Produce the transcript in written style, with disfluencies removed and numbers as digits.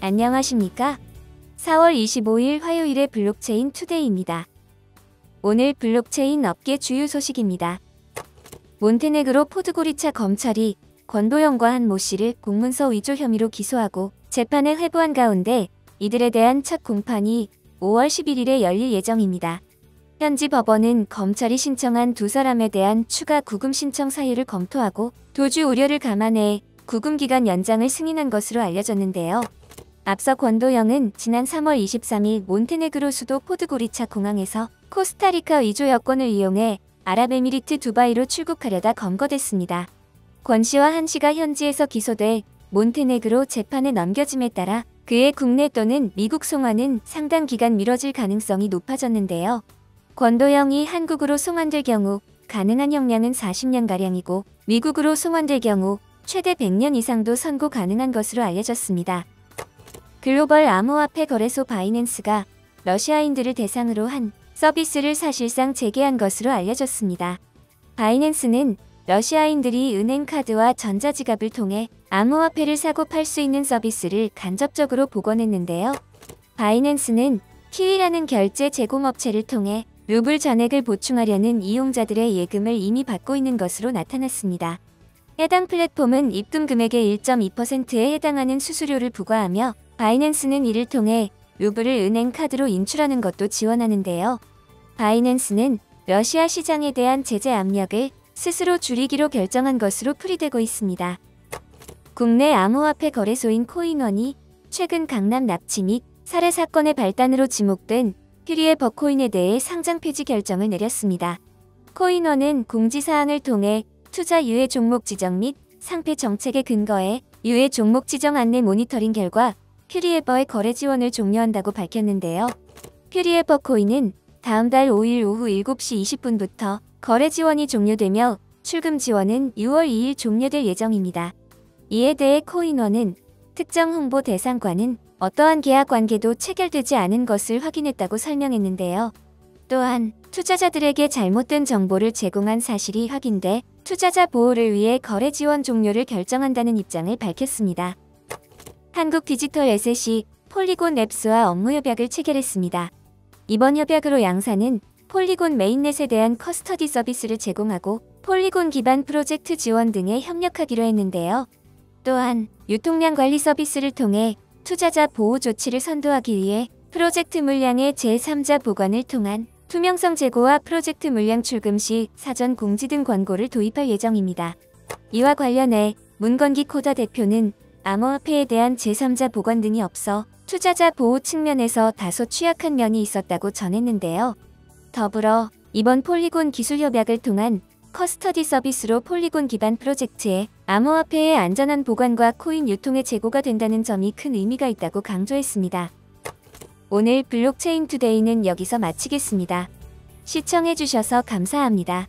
안녕하십니까? 4월 25일 화요일의 블록체인 투데이입니다. 오늘 블록체인 업계 주요 소식입니다. 몬테네그로 포드고리차 검찰이 권도영과 한 모 씨를 공문서 위조 혐의로 기소하고 재판에 회부한 가운데 이들에 대한 첫 공판이 5월 11일에 열릴 예정입니다. 현지 법원은 검찰이 신청한 두 사람에 대한 추가 구금 신청 사유를 검토하고 도주 우려를 감안해 구금 기간 연장을 승인한 것으로 알려졌는데요. 앞서 권도영은 지난 3월 23일 몬테네그로 수도 포드고리차 공항에서 코스타리카 위조 여권을 이용해 아랍에미리트 두바이로 출국하려다 검거됐습니다. 권 씨와 한 씨가 현지에서 기소돼 몬테네그로 재판에 넘겨짐에 따라 그의 국내 또는 미국 송환은 상당 기간 미뤄질 가능성이 높아졌는데요. 권도영이 한국으로 송환될 경우 가능한 형량은 40년가량이고 미국으로 송환될 경우 최대 100년 이상도 선고 가능한 것으로 알려졌습니다. 글로벌 암호화폐 거래소 바이낸스가 러시아인들을 대상으로 한 서비스를 사실상 재개한 것으로 알려졌습니다. 바이낸스는 러시아인들이 은행 카드와 전자지갑을 통해 암호화폐를 사고 팔 수 있는 서비스를 간접적으로 복원했는데요. 바이낸스는 키위라는 결제 제공업체를 통해 루블 전액을 보충하려는 이용자들의 예금을 이미 받고 있는 것으로 나타났습니다. 해당 플랫폼은 입금 금액의 1.2%에 해당하는 수수료를 부과하며 바이낸스는 이를 통해 루블을 은행 카드로 인출하는 것도 지원하는데요. 바이낸스는 러시아 시장에 대한 제재 압력을 스스로 줄이기로 결정한 것으로 풀이되고 있습니다. 국내 암호화폐 거래소인 코인원이 최근 강남 납치 및 살해 사건의 발단으로 지목된 퓨리에버 코인에 대해 상장 폐지 결정을 내렸습니다. 코인원은 공지사항을 통해 투자 유해 종목 지정 및 상폐 정책에 근거해 유해 종목 지정 안내 모니터링 결과 퓨리에버의 거래 지원을 종료한다고 밝혔는데요. 퓨리에버 코인은 다음 달 5일 오후 7시 20분부터 거래 지원이 종료되며 출금 지원은 6월 2일 종료될 예정입니다. 이에 대해 코인원은 특정 홍보 대상과는 어떠한 계약 관계도 체결되지 않은 것을 확인했다고 설명했는데요. 또한 투자자들에게 잘못된 정보를 제공한 사실이 확인돼 투자자 보호를 위해 거래 지원 종료를 결정한다는 입장을 밝혔습니다. 한국 디지털 에셋이 폴리곤 랩스와 업무 협약을 체결했습니다. 이번 협약으로 양사는 폴리곤 메인넷에 대한 커스터디 서비스를 제공하고 폴리곤 기반 프로젝트 지원 등에 협력하기로 했는데요. 또한 유통량 관리 서비스를 통해 투자자 보호 조치를 선도하기 위해 프로젝트 물량의 제3자 보관을 통한 투명성 제고와 프로젝트 물량 출금 시 사전 공지 등 권고를 도입할 예정입니다. 이와 관련해 문건기 코다 대표는 암호화폐에 대한 제3자 보관 등이 없어 투자자 보호 측면에서 다소 취약한 면이 있었다고 전했는데요. 더불어 이번 폴리곤 기술 협약을 통한 커스터디 서비스로 폴리곤 기반 프로젝트에 암호화폐의 안전한 보관과 코인 유통의 제고가 된다는 점이 큰 의미가 있다고 강조했습니다. 오늘 블록체인 투데이는 여기서 마치겠습니다. 시청해주셔서 감사합니다.